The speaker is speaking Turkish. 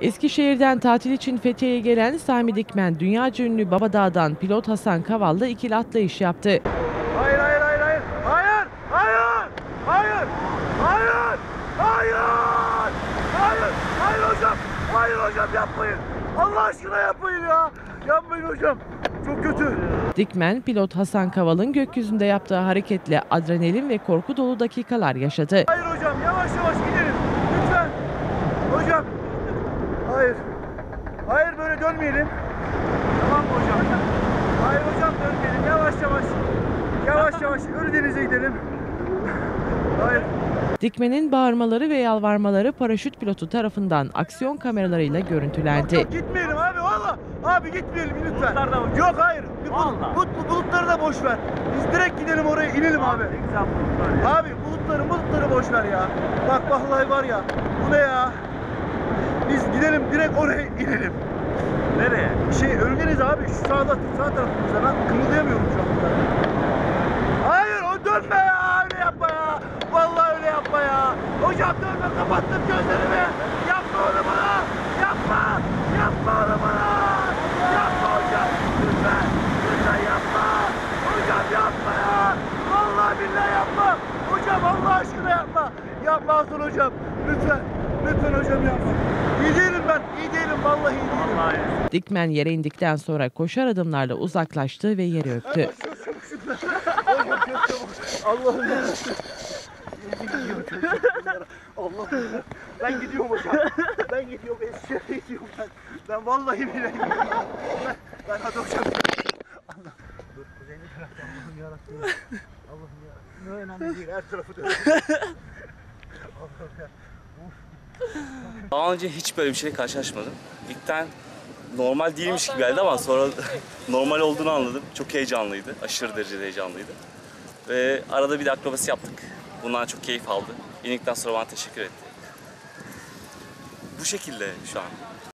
Eskişehir'den tatil için Fethiye'ye gelen Sami Dikmen, dünyaca ünlü Babadağ'dan pilot Hasan Kaval'la ikili atlayış yaptı. Hayır, hayır, hayır, hayır, hayır, hayır, hayır, hayır, hayır, hayır, hayır hocam, hayır hocam yapmayın. Allah aşkına yapmayın ya, yapmayın hocam. Çok kötü. Dikmen, pilot Hasan Kaval'ın gökyüzünde yaptığı hareketle adrenalin ve korku dolu dakikalar yaşadı. Hayır hocam, yavaş yavaş gidelim. Lütfen. Hocam. Hayır. Hayır, böyle dönmeyelim. Tamam mı hocam? Hayır hocam, dönmeyelim. Yavaş yavaş. Yavaş yavaş Ölüdeniz'e gidelim. Hayır. Dikmen'in bağırmaları ve yalvarmaları paraşüt pilotu tarafından aksiyon kameralarıyla görüntülendi. Yok, gitmeyelim abi valla. Abi gitmeyelim lütfen. Yok hayır. Bulutları da boş ver. Biz direkt gidelim oraya inelim abi. Abi bulutları boş ver ya. Bak vallahi var ya. Bu ne ya? Biz gidelim direkt oraya inelim. Nereye? Ölüdeniz abi şu sağda sağ tarafımızda lan kımıldayamıyorum şu anda. Hayır o dönme ya. Öyle yapma ya. Vallahi öyle yapma ya. Hocam dönme, kapattım gözlerimi. Yapma onu bana. Yapma. Yapma onu bana. Yapma hocam. Lütfen. Lütfen yapma. Hocam yapma ya. Vallahi billahi yapma. Hocam Allah aşkına yapma. Yapma Hasan hocam. Lütfen. Lütfen hocam yapma. İyi değilim ben. İyi değilim. Vallahi iyi değilim. Vallahi. Dikmen yere indikten sonra koşar adımlarla uzaklaştı ve yeri öptü. Allah'ım Allah'ım ben gidiyorum hocam. Ben gidiyorum. Eskişehir'e gidiyorum ben. Ben vallahi bile gidiyorum. Ben hadi hocam. Allah. Dur kuzeyli taraftan. Allah'ım yarabbim. Allah'ım yarabbim. Ne önemli değil. Her tarafı dönüyor. Allah'ım ya. Daha önce hiç böyle bir şeyle karşılaşmadım. İlkten normal değilmiş gibi geldi ama sonra normal olduğunu anladım. Çok heyecanlıydı. Aşırı derecede heyecanlıydı. Ve arada bir de akrobasi yaptık. Bundan çok keyif aldı. İndikten sonra bana teşekkür etti. Bu şekilde şu an.